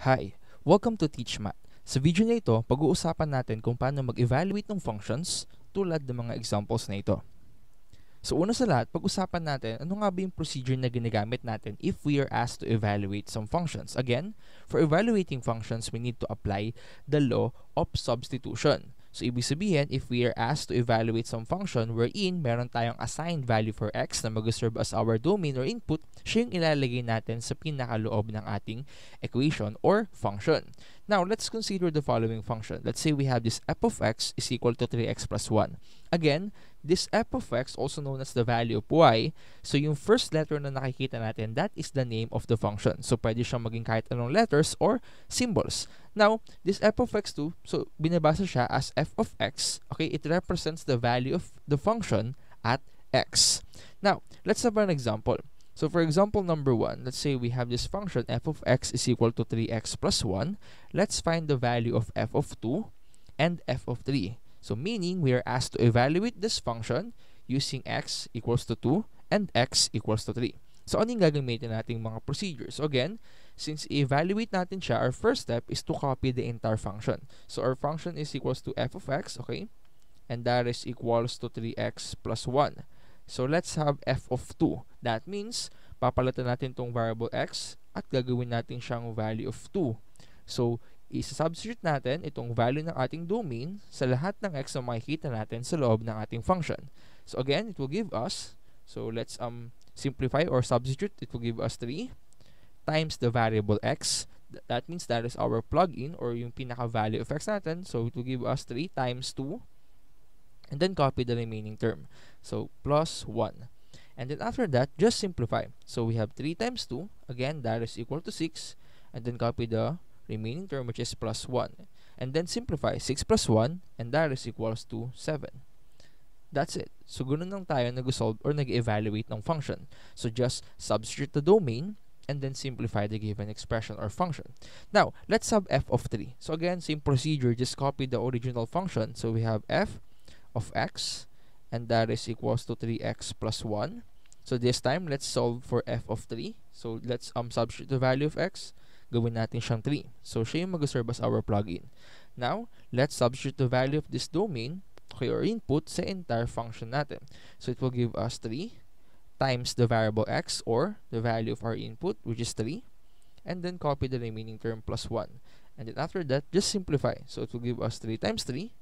Hi! Welcome to TeachMath. Sa video na ito, pag-uusapan natin kung paano mag-evaluate ng functions tulad ng mga examples na ito. So una sa lahat, pag-usapan natin ano nga ba yung procedure na ginagamit natin if we are asked to evaluate some functions. Again, for evaluating functions, we need to apply the law of substitution. So ibig sabihin, if we are asked to evaluate some function wherein meron tayong assigned value for x na mag-serve as our domain or input, siya yung ilalagay natin sa pinakaloob ng ating equation or function. Now, let's consider the following function. Let's say we have this f of x is equal to 3x plus 1. Again, this f of x, also known as the value of y, so yung first letter na nakikita natin, that is the name of the function. So pwede siyang maging kahit anong letters or symbols. Now, this f of x too, so binabasa siya as f of x, okay, it represents the value of the function at x. Now, let's have an example. So for example number 1, let's say we have this function f of x is equal to 3x plus 1. Let's find the value of f of 2 and f of 3. So meaning we are asked to evaluate this function using x equals to 2 and x equals to 3. So ano yung gagamitin nating mga procedures? So again, since i-evaluate natin siya, our first step is to copy the entire function. So our function is equals to f of x, okay? And that is equals to 3x plus 1. So let's have f of 2. That means, papalitan natin tong variable x at gagawin natin siyang value of 2. So, isa-substitute natin itong value ng ating domain sa lahat ng x na makikita natin sa loob ng ating function. So again, it will give us, so let's simplify or substitute, it will give us 3 times the variable x. That means that is our plug-in or yung pinaka-value of x natin. So it will give us 3 times 2. And then copy the remaining term. So, plus 1. And then after that, just simplify. So, we have 3 times 2. Again, that is equal to 6. And then copy the remaining term, which is plus 1. And then simplify 6 plus 1. And that is equals to 7. That's it. So, ganun lang tayo nag-solve or nag-evaluate ng function. So, just substitute the domain and then simplify the given expression or function. Now, let's have f of 3. So, again, same procedure. Just copy the original function. So, we have f of x, and that is equals to 3x plus 1. So this time, let's solve for f of 3. So let's substitute the value of x. Gawin natin siyang 3. So siya yung mag-serve as our plug-in. Now, let's substitute the value of this domain, okay, or input sa entire function natin. So it will give us 3 times the variable x or the value of our input, which is 3. And then copy the remaining term plus 1. And then after that, just simplify. So it will give us 3 times 3.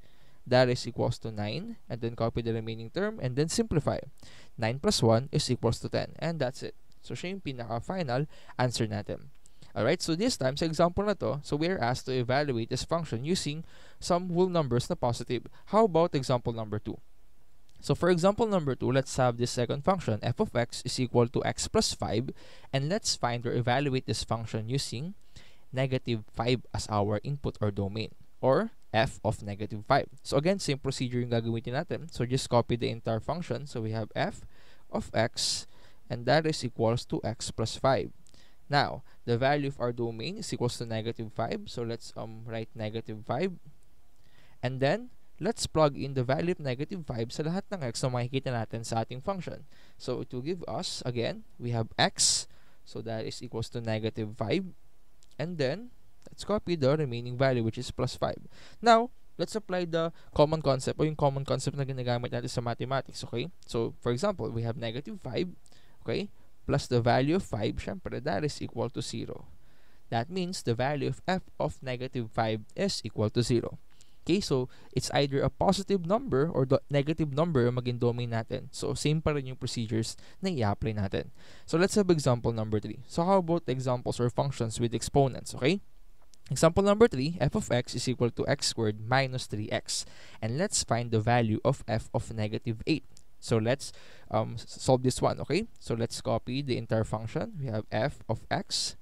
That is equals to 9, and then copy the remaining term, and then simplify. 9 plus 1 is equals to 10, and that's it. So, siya yung pinaka-final answer natin. Alright, so this time, sa example na to, so we are asked to evaluate this function using some whole numbers na positive. How about example number 2? So, for example number 2, let's have this second function, f of x is equal to x plus 5, and let's find or evaluate this function using negative 5 as our input or domain, or f of negative 5. So again, same procedure yung gagawin natin. So just copy the entire function. So we have f of x, and that is equals to x plus 5. Now, the value of our domain is equals to negative 5. So let's write negative 5. And then, let's plug in the value of negative 5 sa lahat ng x na makikita natin sa ating function. So it will give us, again, we have x. So that is equals to negative 5. And then, let's copy the remaining value, which is plus 5. Now, let's apply the common concept, or yung common concept na ginagamit natin sa mathematics, okay? So, for example, we have negative 5, okay? Plus the value of 5, syempre, that is equal to 0. That means the value of f of negative 5 is equal to 0. Okay, so it's either a positive number or the negative number yung maging domain natin. So, same pa rin yung procedures na i-apply natin. So, let's have example number 3. So, how about examples or functions with exponents, okay? Example number 3, f of x is equal to x squared minus 3x. And let's find the value of f of negative 8. So let's solve this one, okay? So let's copy the entire function. We have f of x,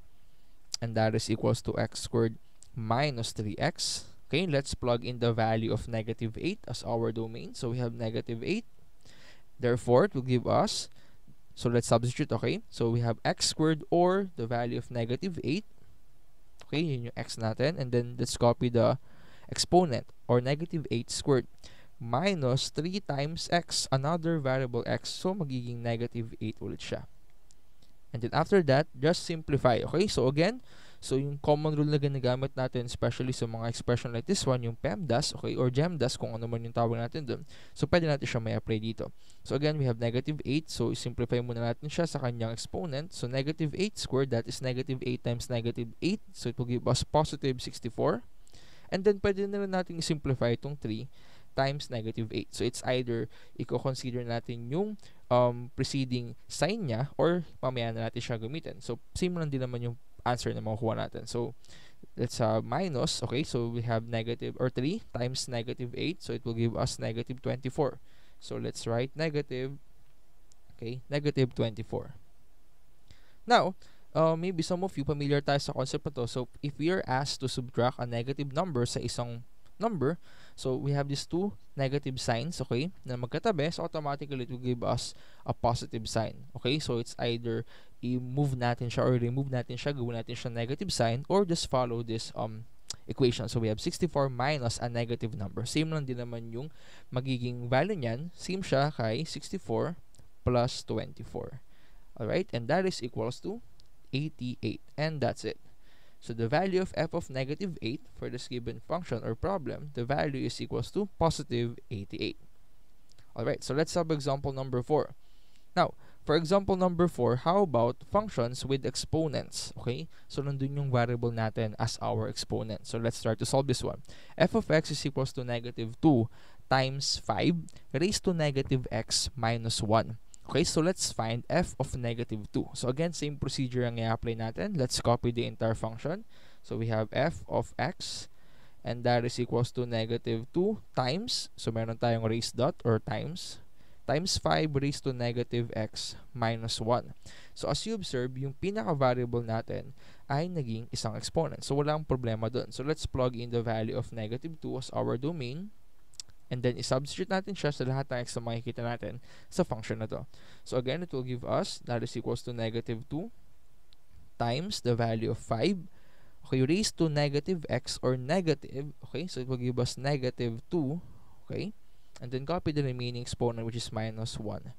and that is equals to x squared minus 3x. Okay, let's plug in the value of negative 8 as our domain. So we have negative 8. Therefore, it will give us, so let's substitute, okay? So we have x squared or the value of negative 8. Okay, yun yung x natin. And then, let's copy the exponent or negative 8 squared minus 3 times x, another variable x. So, magiging negative 8 ulit siya. And then, after that, just simplify. Okay, so again, So yung common rule na ginagamit natin, especially sa mga expression like this one, yung PEMDAS, okay, or GEMDAS, kung ano man yung tawag natin doon. So pwede natin siya may apply dito. So again, we have negative 8. So simplify muna natin siya sa kanyang exponent. So negative 8 squared, that is negative 8 times negative 8. So it will give us positive 64. And then pwede na rin natin i-simplify itong 3 times negative 8. So it's either i-consider natin yung preceding sign niya or mamaya na natin siya gamitin. So same lang din naman yung answer na makukuha natin. So let's minus, okay, so we have negative or 3 times negative 8. So it will give us negative 24. So let's write negative, okay, negative 24. Now, maybe some of you familiar tayo sa concept na to. So if we are asked to subtract a negative number sa isang number, so we have these two negative signs, okay, na magkatabi, so automatically it will give us a positive sign, okay, so it's either i-move natin siya or remove natin siya, gawin natin siya negative sign, or just follow this equation. So we have 64 minus a negative number, same lang din naman yung magiging value niyan, same siya kay 64 plus 24, alright, and that is equals to 88, and that's it. So the value of f of negative 8 for this given function or problem, the value is equals to positive 88. Alright, so let's have example number 4. Now, for example number 4, how about functions with exponents? Okay, so nandun yung variable natin as our exponent. So let's try to solve this one. F of x is equals to negative 2 times 5 raised to negative x minus 1. Okay, so let's find f of negative 2. So again, same procedure ang i-apply natin. Let's copy the entire function. So we have f of x, and that is equals to negative 2 times, so meron tayong raised dot or times, times 5 raised to negative x minus 1. So as you observe, yung pinaka-variable natin ay naging isang exponent. So walang problema dun. So let's plug in the value of negative 2 as our domain. And then, i-substitute natin siya sa lahat ng x na makikita natin sa function na to. So, again, it will give us, that is equals to negative 2 times the value of 5, okay, raised to negative x or negative, okay, so it will give us negative 2, okay, and then copy the remaining exponent, which is minus 1.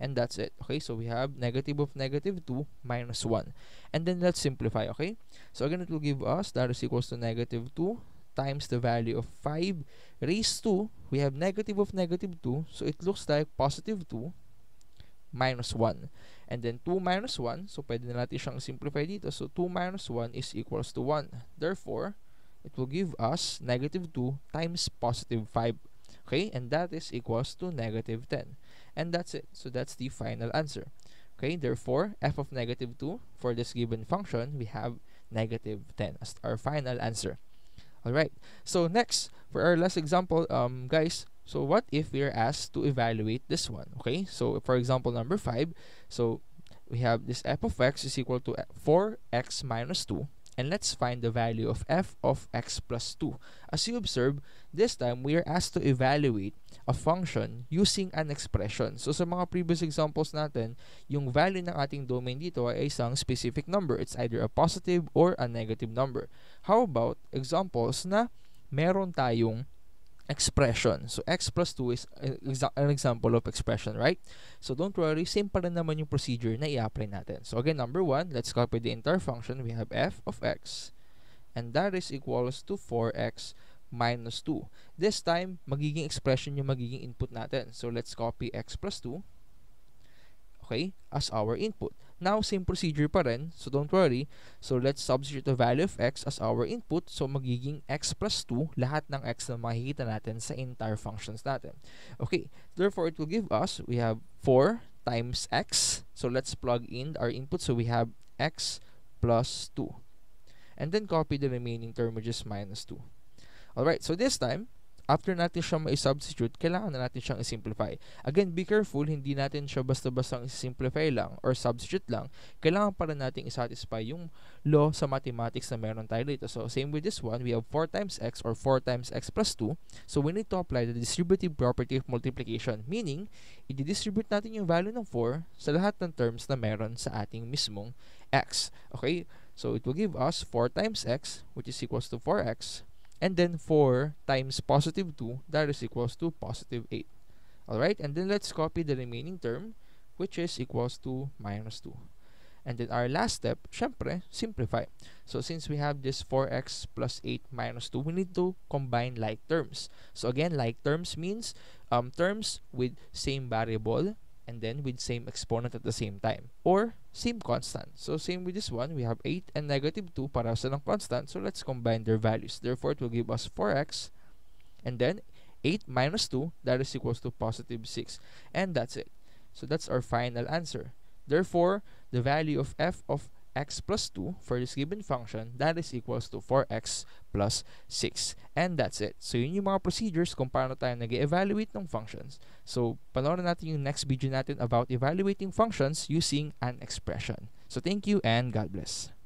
And that's it, okay, so we have negative of negative 2 minus 1. And then, let's simplify, okay. So, again, it will give us, that is equals to negative 2 times the value of 5 raised to, we have negative of negative 2, so it looks like positive 2 minus 1. And then 2 minus 1, so pwede na natin siyang simplify dito. So 2 minus 1 is equals to 1. Therefore, it will give us negative 2 times positive 5. Okay, and that is equals to negative 10. And that's it. So that's the final answer. Okay, therefore, f of negative 2 for this given function, we have negative 10 as our final answer. Alright, so next, for our last example, guys, so what if we are asked to evaluate this one, okay? So, for example, number 5, so we have this f of x is equal to 4x minus 2, and let's find the value of f of x plus 2. As you observe, this time, we are asked to evaluate a function using an expression. So, sa mga previous examples natin, yung value ng ating domain dito ay isang specific number. It's either a positive or a negative number. How about examples na meron tayong expression? So, x plus 2 is an example of expression, right? So, don't worry, same pa rin naman yung procedure na i-apply natin. So, again, number 1, let's copy the entire function. We have f of x, and that is equals to 4x minus 2. This time, magiging expression yung magiging input natin. So, let's copy x plus 2, okay, as our input. Now, same procedure pa rin. So, don't worry. So, let's substitute the value of x as our input. So, magiging x plus 2, lahat ng x na makikita natin sa entire functions natin. Okay. Therefore, it will give us, we have 4 times x. So, let's plug in our input. So, we have x plus 2. And then, copy the remaining term, which is minus 2. Alright, so this time, after natin siya mai-substitute, kailangan na natin siyang i-simplify. Again, be careful, hindi natin siya basta-bastang i-simplify lang or substitute lang. Kailangan para natin i-satisfy yung law sa mathematics na meron tayo dito. So, same with this one, we have 4 times x or 4 times x plus 2. So, we need to apply the distributive property of multiplication. Meaning, i-distribute natin yung value ng 4 sa lahat ng terms na meron sa ating mismong x. Okay? So, it will give us 4 times x, which is equals to 4x. And then 4 times positive 2, that is equals to positive 8. Alright, and then let's copy the remaining term, which is equals to minus 2. And then our last step, syempre, simplify. So since we have this 4x plus 8 minus 2, we need to combine like terms. So again, like terms means terms with same variable and then with same exponent at the same time. Or same constant. So same with this one, we have 8 and negative 2 para sa ng constant. So let's combine their values. Therefore, it will give us 4x and then 8 minus 2, that is equals to positive 6. And that's it. So that's our final answer. Therefore, the value of f of x plus 2 for this given function, that is equals to 4x plus 6. And that's it. So yun yung mga procedures kung paano tayo nag-evaluate ng functions. So panoorin natin yung next video natin about evaluating functions using an expression. So thank you and God bless.